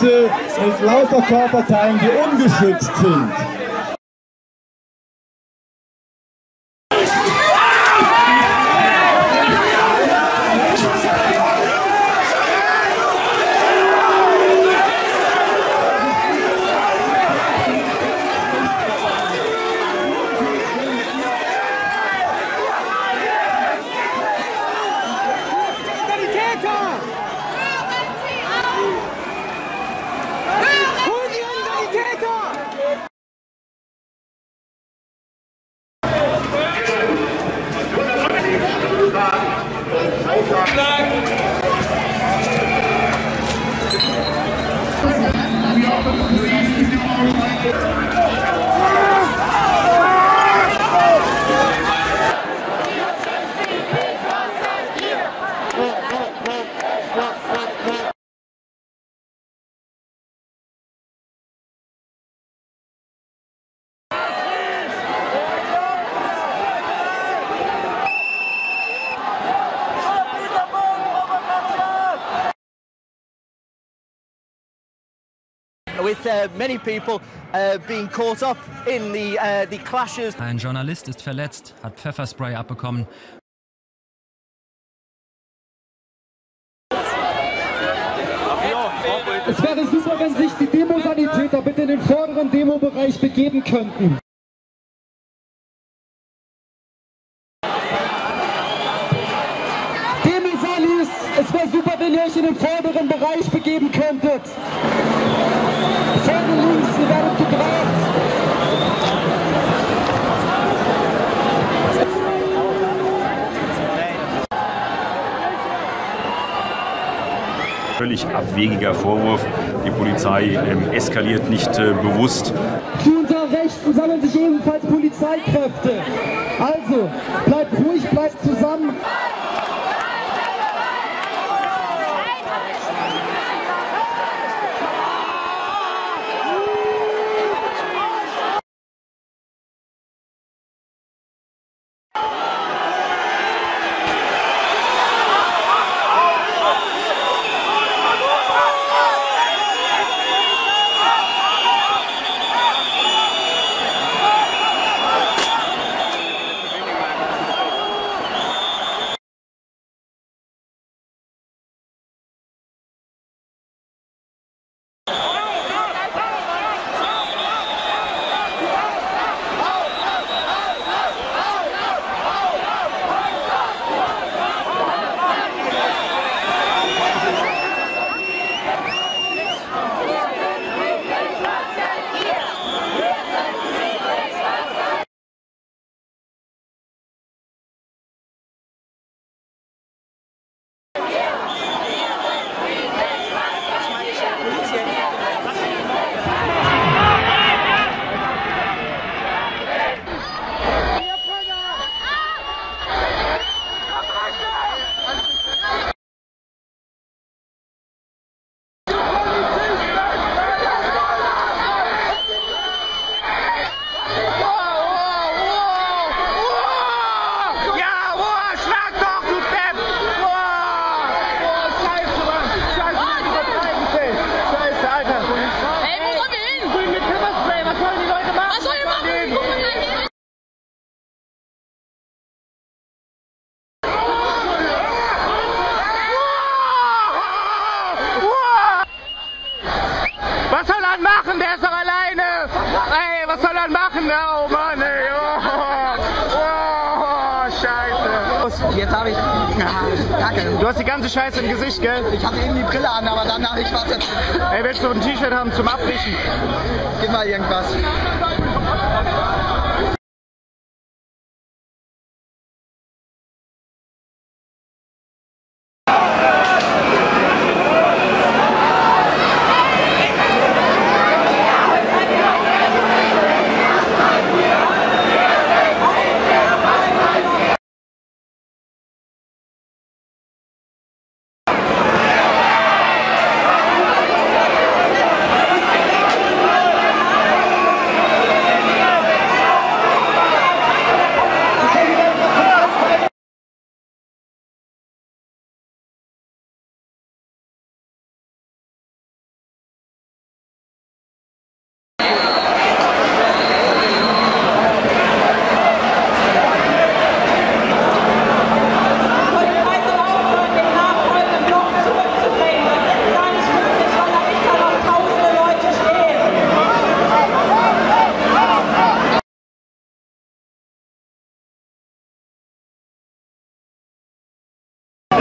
Heute mit lauter Körperteilen, die ungeschützt sind. With many people being caught up in the clashes. Ein Journalist ist verletzt, hat Pfefferspray abbekommen. Es wäre super, wenn sich die Demosanitäter bitte in den vorderen Demobereich begeben könnten. Demosalis, es wäre super, wenn ihr euch in den vorderen Bereich begeben könntet. Vorne links, ihr werdet gebracht. Völlig abwegiger Vorwurf. Die Polizei eskaliert nicht bewusst. Zu unserer Rechten sammeln sich ebenfalls Polizeikräfte. Also, bleibt ruhig, bleibt zusammen. Jetzt habe ich... Kacke. Du hast die ganze Scheiße im Gesicht, gell? Ich hatte eben die Brille an, aber danach ich war jetzt... Ey, willst du ein T-Shirt haben zum Abriechen? Gib mal irgendwas.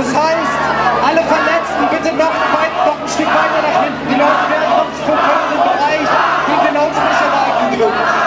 Das heißt, alle Verletzten bitte noch ein Stück weiter nach hinten. Die Leute werden vom Bereich gegen den Lautsprecher da gedrückt.